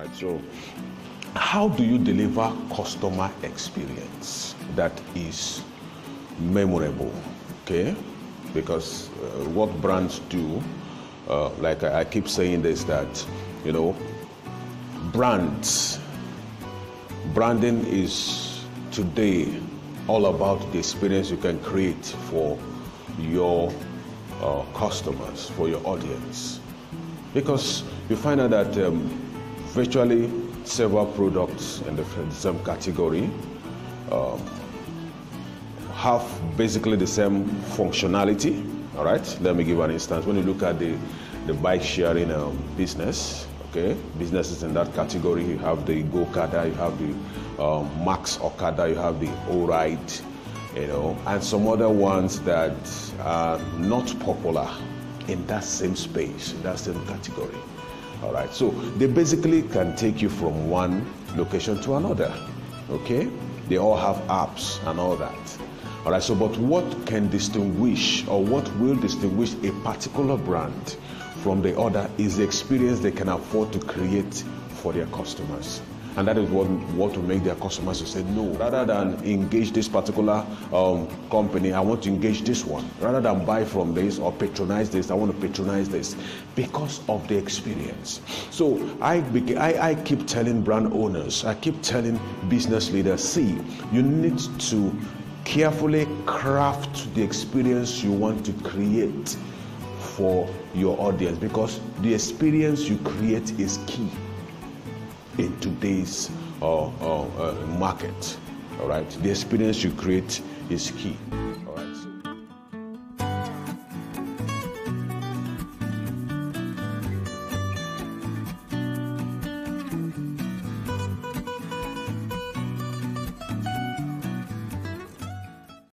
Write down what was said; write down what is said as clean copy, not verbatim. Right, so how do you deliver customer experience that is memorable? Okay, because what brands do, like I keep saying this, that, you know, branding is today all about the experience you can create for your customers, for your audience. Because you find out that virtually several products in the same category have basically the same functionality. All right, let me give an instance. When you look at the bike sharing business, okay, businesses in that category, you have the GoCada, you have the Max Okada, you have the O-Ride, you know, and some other ones that are not popular in that same space, in that same category. All right, so they basically can take you from one location to another, okay? They all have apps and all that. All right, so but what can distinguish, or what will distinguish a particular brand from the other, is the experience they can afford to create for their customers. And that is what will make their customers to say, no, rather than engage this particular company, I want to engage this one. Rather than buy from this or patronize this, I want to patronize this, because of the experience. So I keep telling brand owners, I keep telling business leaders, see, you need to carefully craft the experience you want to create for your audience, because the experience you create is key in today's market. All right, the experience you create is key.